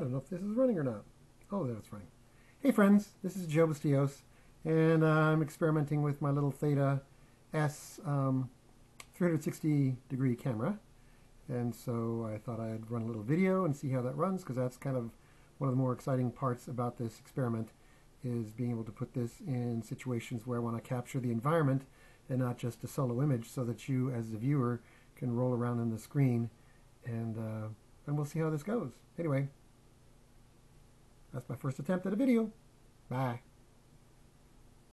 I don't know if this is running or not. Oh, there it's running. Hey friends, this is Joe Bustillos, and I'm experimenting with my little Theta S 360 degree camera. And so I thought I'd run a little video and see how that runs, because that's kind of one of the more exciting parts about this experiment, is being able to put this in situations where I want to capture the environment and not just a solo image, so that you as the viewer can roll around on the screen, and we'll see how this goes. Anyway, that's my first attempt at a video. Bye.